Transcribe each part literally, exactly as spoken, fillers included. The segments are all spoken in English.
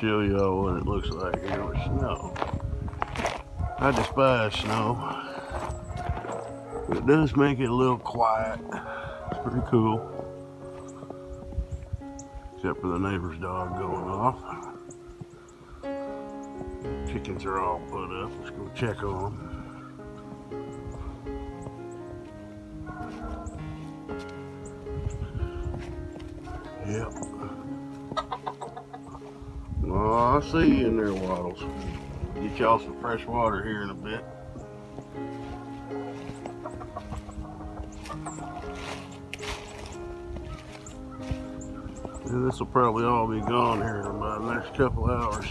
show y'all what it looks like here with snow. I despise snow. It does make it a little quiet. It's pretty cool. Except for the neighbor's dog going off. Chickens are all put up. Let's go check on them. Yep. Well, I see you in there, Waddles. Get y'all some fresh water here in a bit. Yeah, this will probably all be gone here in about the next couple hours.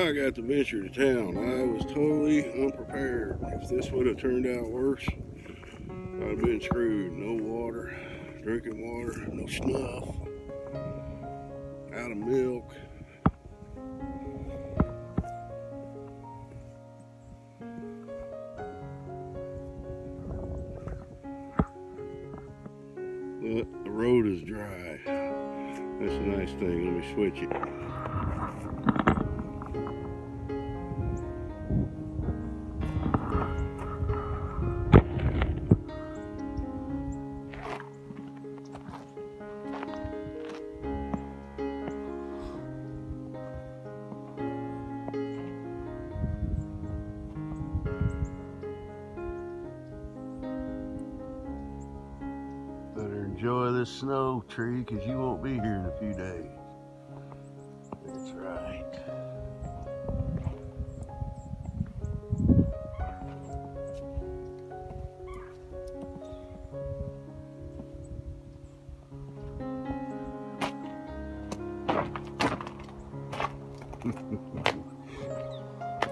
I got the venture to town. I was totally unprepared. If this would have turned out worse, I'd have been screwed. No water, drinking water, no snuff, out of milk. But the road is dry. That's a nice thing. Let me switch it. Enjoy this snow tree, because you won't be here in a few days. That's right.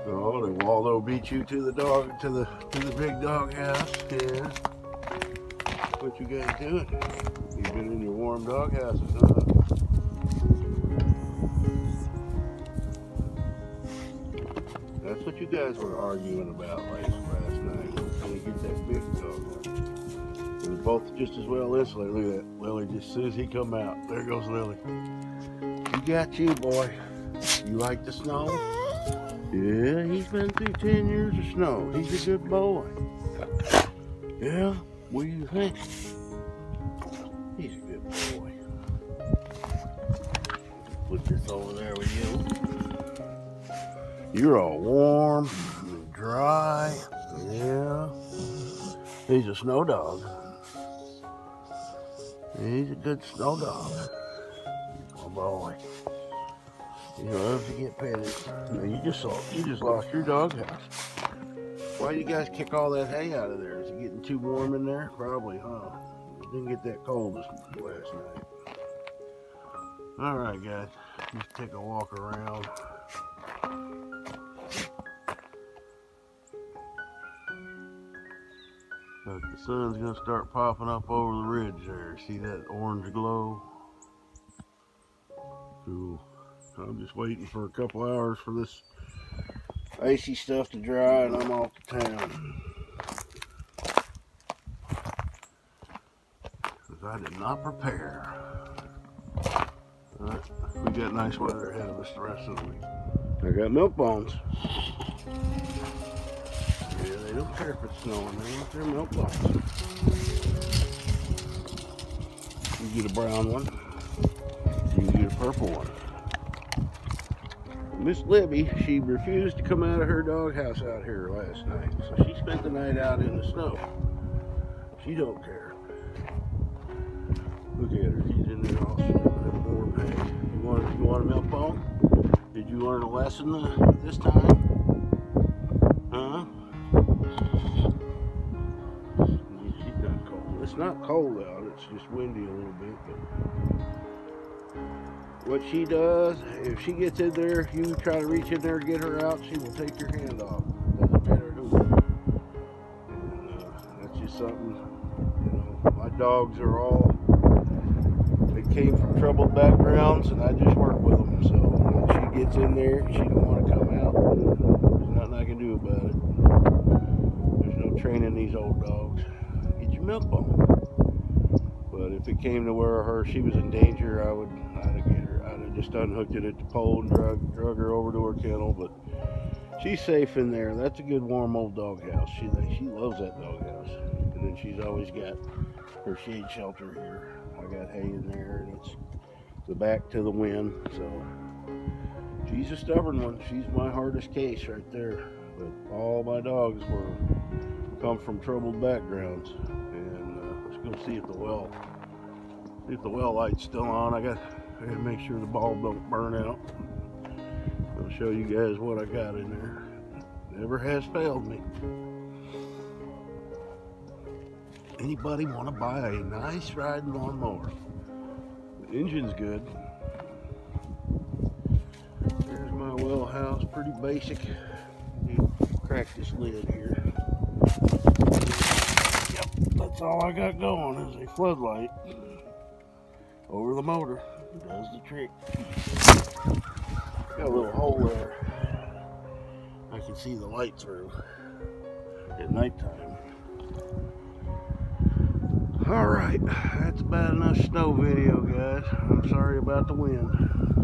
Oh, did Waldo beat you to the dog to the to the big dog house? Yeah. What you guys doing? You've been in your warm dog houses, huh? That's what you guys were arguing about last last night. We're gonna get that big dog out. They're both just as well insulated. Look at that, Lily. Just as soon as he come out, there goes Lily. You got you, boy. You like the snow? Yeah, he's been through ten years of snow. He's a good boy. Yeah. What do you think? He's a good boy. Put this over there with you. You're all warm and dry. Yeah. He's a snow dog. He's a good snow dog. My boy. You'll ever get petted. Now you just saw, you just lost your doghouse. Why do you guys kick all that hay out of there? Is it getting too warm in there? Probably, huh? Didn't get that cold last night. All right, guys. Just take a walk around. Look, the sun's gonna start popping up over the ridge there. See that orange glow? Cool. I'm just waiting for a couple hours for this icy stuff to dry, and I'm off to town. Because I did not prepare. Alright, we got nice weather ahead of us the rest of the week. I got milk bones. Yeah, they don't care if it's snowing, they want their milk bones. You can get a brown one, you can get a purple one. Miss Libby, she refused to come out of her doghouse out here last night, so she spent the night out in the snow. She don't care. Look at her, she's in there all snowing and warm hay. You want, you want a milk bone? Did you learn a lesson this time? Huh? She's not cold. It's not cold out, it's just windy a little bit, but... What she does, if she gets in there, if you try to reach in there and get her out, she will take your hand off. Doesn't matter who. And, uh, that's just something, you know, my dogs are all, they came from troubled backgrounds, and I just work with them. So when she gets in there, she don't want to come out. There's nothing I can do about it. There's no training these old dogs. Get your milk bone. But if it came to where her, she was in danger, I would, I'd have get her. I'd have just unhooked it at the pole and drug, drug her over to her kennel. But she's safe in there. That's a good warm old doghouse. She she loves that doghouse. And then she's always got her shade shelter here. I got hay in there, and it's the back to the wind. So she's a stubborn one. She's my hardest case right there. But all my dogs were come from troubled backgrounds. Go see if the well, see if the well light's still on. I got, I got to make sure the bulb don't burn out. I'll show you guys what I got in there. Never has failed me. Anybody want to buy a nice riding lawnmower? The engine's good. There's my well house, pretty basic. Crack this lid here. That's all I got going is a floodlight over the motor. It does the trick. Got a little hole there. I can see the light through at nighttime. Alright, that's about enough snow video, guys. I'm sorry about the wind.